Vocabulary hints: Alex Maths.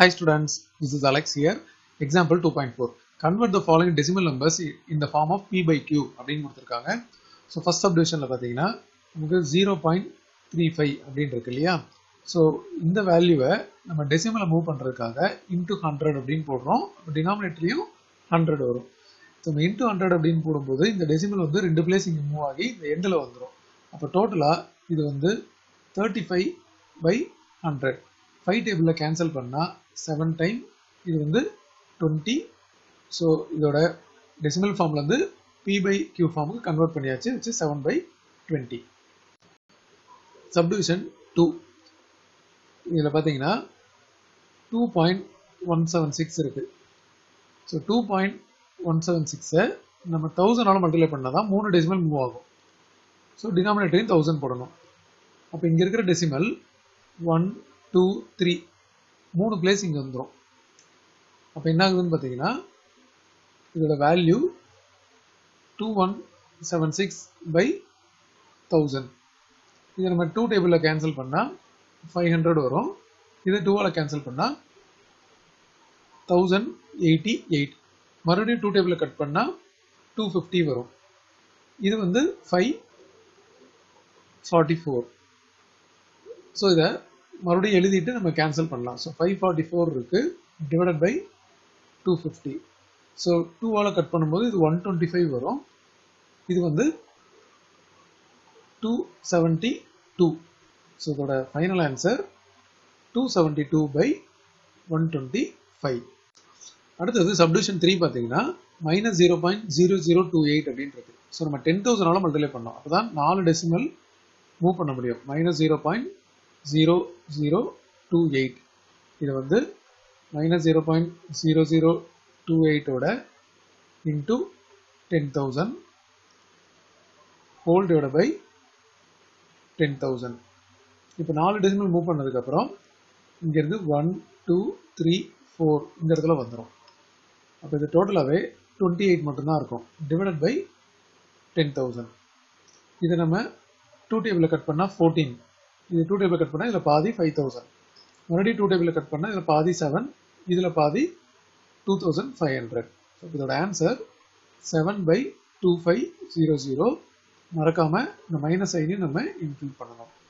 Hi students, this is Alex here. Example 2.4. Convert the following decimal numbers in the form of p by q. அப்படினு கொடுத்திருக்காங்க. So first subdivisionல பாத்தீங்கன்னா நமக்கு 0.35 அப்படினு இருக்கு இல்லையா? So இந்த வேல்யூவை நம்ம டெசிமல்ல மூவ் பண்றதுக்காக into 100 அப்படினு போடுறோம். டினாமினேட்டர்லயும் 100 வரும். So into 100 அப்படினு போடும்போது இந்த டெசிமல் வந்து ரெண்டு பிளேஸ் இங்க மூவ் ஆகி இந்த எண்ட்ல வந்துரும். அப்ப டோட்டலா இது வந்து 35/100. 5 टेबल कैंसल पन्ना 7 टाइम इधर 20 सो इधर डेसिमल फॉर्म लंदे p by q फॉर्म को कन्वर्ट पन्ने आचे अच्छे 7/20 सबडिविजन 2 ये लगा देंगे ना 2.176 रखे सो 2.176 है नमक 1000 आलो मल्टीप्लाई पन्ना था 3 डेसिमल मूव आगो सो डिनोमिनेटर 1000 पढ़ना अब इंगेर करे डेसिमल 1, 2, 3 3 place இங்க வந்துரும் அப்ப என்ன ஆகுதுன்னு பாத்தீங்கன்னா இதோட வேல்யூ 2176/1000 இத நம்ம 2 டேபிள்ல கேன்சல் பண்ணா 500 வரும் இத 2 ஆல கேன்சல் பண்ணா 1088 மறுபடியும் 2 டேபிள்ல கட் பண்ணா 250 வரும் இது வந்து 544 சோ இத மறுபடியும் எழுதிட்டு நம்ம கேன்சல் பண்ணலாம் சோ 544 இருக்கு டிவைடட் பை 250 சோ 2 ஆல கட் பண்ணும்போது இது 125 வரும் இது வந்து 272 சோ இதோட ஃபைனல் ஆன்சர் 272/125 அடுத்து சப்டிவிஷன் 3 பாத்தீங்கன்னா -0.0028 அப்படினு இருக்கு சோ நம்ம 10000 ஆல மல்டிப்ளை பண்ணோம் அப்பதான் 4 டெசிமல் மூவ் பண்ண முடியும் -0.0028 இது வந்து -0.0028 ஓட into 10000 whole divided by 10000 இப்போ 4 டெசிமல் மூவ் பண்ணதுக்கு அப்புறம் இங்க இருந்து 1 2 3 4 இந்த இடத்துல வந்துரும் அப்ப இது டோட்டலாவே 28 மட்டும் தான் இருக்கும் divided by 10000 இது நம்ம 2 டேபிள்ல கட் பண்ணா 14 இது 2 டேபிள் கட் பண்ணா இதுல பாதி 5000 மறுபடியும் 2 டேபிள் கட் பண்ணா இதுல பாதி 7 இதுல பாதி 2500 சோ இதோட ஆன்சர் 7/2500 மறக்காம இந்த மைனஸ் சைனை நம்ம இன்க்ளூட் பண்ணனும்